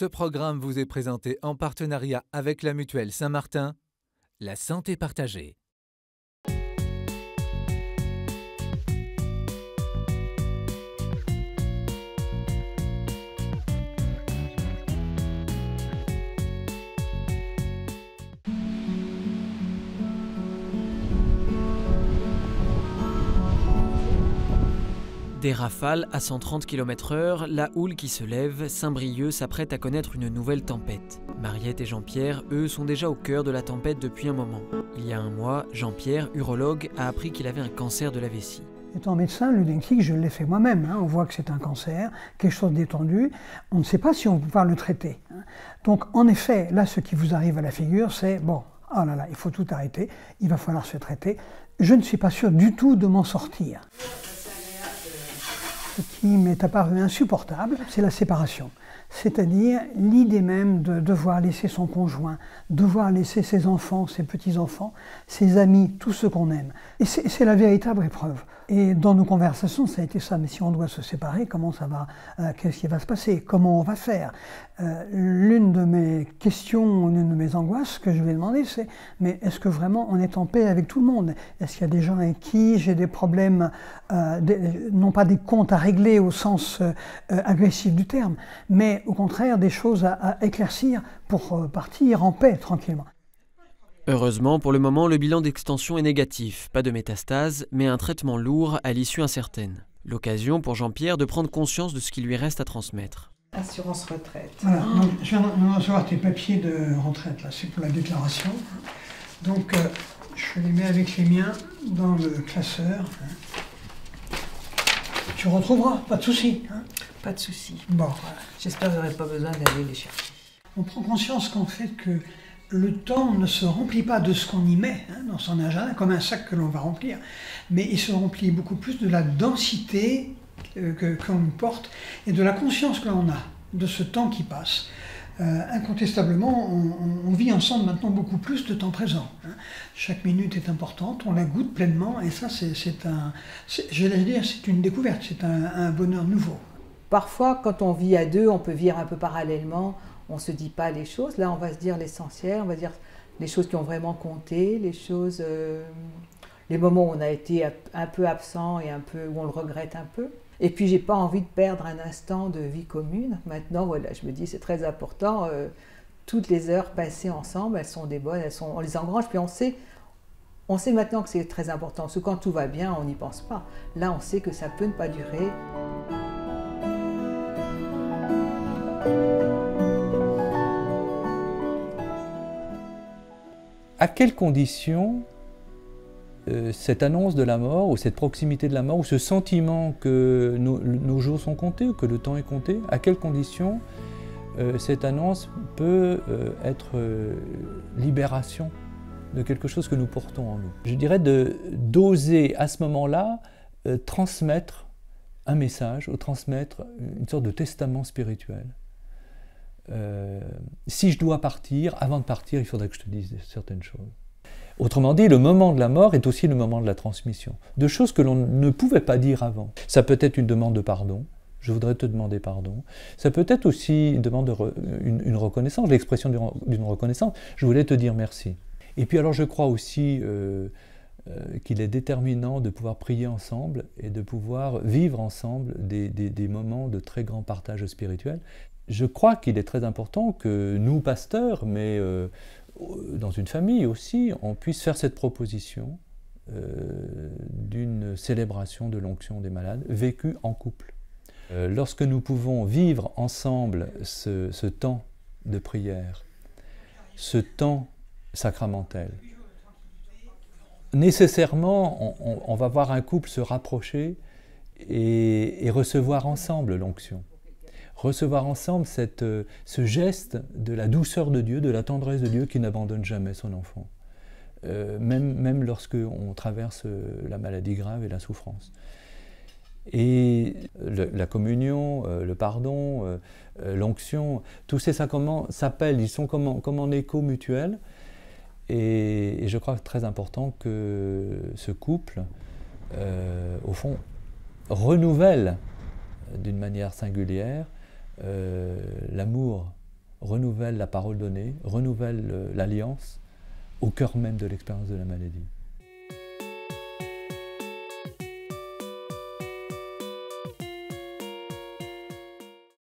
Ce programme vous est présenté en partenariat avec la Mutuelle Saint-Martin, la santé partagée. Des rafales à 130 km/h, la houle qui se lève, Saint-Brieuc s'apprête à connaître une nouvelle tempête. Mariette et Jean-Pierre, eux, sont déjà au cœur de la tempête depuis un moment. Il y a un mois, Jean-Pierre, urologue, a appris qu'il avait un cancer de la vessie. Étant médecin, le diagnostic, je l'ai fait moi-même. On voit que c'est un cancer, quelque chose d'étendu. On ne sait pas si on va pouvoir le traiter. Donc, en effet, là, ce qui vous arrive à la figure, c'est bon, oh là là, il faut tout arrêter, il va falloir se traiter. Je ne suis pas sûr du tout de m'en sortir. Ce qui m'est apparu insupportable, c'est la séparation. C'est-à-dire l'idée même de devoir laisser son conjoint, devoir laisser ses enfants, ses petits-enfants, ses amis, tout ce qu'on aime. Et c'est la véritable épreuve. Et dans nos conversations, ça a été ça. Mais si on doit se séparer, comment ça va, qu'est-ce qui va se passer, comment on va faire? L'une de mes questions, l'une de mes angoisses que je vais demander, c'est mais est-ce que vraiment on est en paix avec tout le monde? Est-ce qu'il y a des gens avec qui j'ai des problèmes, non pas des comptes à régler au sens agressif du terme, mais au contraire des choses à éclaircir pour partir en paix tranquillement. Heureusement, pour le moment, le bilan d'extension est négatif. Pas de métastase, mais un traitement lourd à l'issue incertaine. L'occasion pour Jean-Pierre de prendre conscience de ce qui lui reste à transmettre. Assurance retraite. Voilà, donc, je viens de recevoir tes papiers de retraite, là, c'est pour la déclaration. Donc, je les mets avec les miens dans le classeur. Tu retrouveras, pas de souci. Pas de souci. Bon, j'espère que je n'aurai pas besoin d'aller les chercher. On prend conscience qu'en fait que le temps ne se remplit pas de ce qu'on y met dans son agenda, comme un sac que l'on va remplir, mais il se remplit beaucoup plus de la densité qu'on porte et de la conscience que l'on a de ce temps qui passe. Incontestablement, on vit ensemble maintenant beaucoup plus de temps présent. Chaque minute est importante, on la goûte pleinement et ça, c'est une découverte, c'est un bonheur nouveau. Parfois, quand on vit à deux, on peut vivre un peu parallèlement, on ne se dit pas les choses. Là, on va se dire l'essentiel, on va dire les choses qui ont vraiment compté, les choses, les moments où on a été un peu absent et un peu où on le regrette un peu. Et puis, je n'ai pas envie de perdre un instant de vie commune. Maintenant, voilà, je me dis, c'est très important. Toutes les heures passées ensemble, elles sont des bonnes, on les engrange, puis on sait maintenant que c'est très important. Parce que quand tout va bien, on n'y pense pas. Là, on sait que ça peut ne pas durer. À quelles conditions cette annonce de la mort, ou cette proximité de la mort, ou ce sentiment que nos jours sont comptés, ou que le temps est compté, à quelles conditions cette annonce peut être libération de quelque chose que nous portons en nous? Je dirais d'oser à ce moment-là transmettre un message, ou transmettre une sorte de testament spirituel. Si je dois partir, avant de partir, il faudrait que je te dise certaines choses. Autrement dit, le moment de la mort est aussi le moment de la transmission, de choses que l'on ne pouvait pas dire avant. Ça peut être une demande de pardon, je voudrais te demander pardon. Ça peut être aussi une demande de une reconnaissance, l'expression d'une reconnaissance, je voulais te dire merci. Et puis alors je crois aussi qu'il est déterminant de pouvoir prier ensemble et de pouvoir vivre ensemble des moments de très grand partage spirituel. Je crois qu'il est très important que nous, pasteurs, mais dans une famille aussi, on puisse faire cette proposition d'une célébration de l'onction des malades vécue en couple. Lorsque nous pouvons vivre ensemble ce temps de prière, ce temps sacramentel, nécessairement, on va voir un couple se rapprocher et recevoir ensemble l'onction. Recevoir ensemble ce geste de la douceur de Dieu, de la tendresse de Dieu qui n'abandonne jamais son enfant, même lorsqu'on traverse la maladie grave et la souffrance. Et la communion, le pardon, l'onction, tous ces s'appellent, ils sont comme en écho mutuel. Et je crois que c'est très important que ce couple, au fond, renouvelle d'une manière singulière l'amour renouvelle la parole donnée, renouvelle l'alliance au cœur même de l'expérience de la maladie.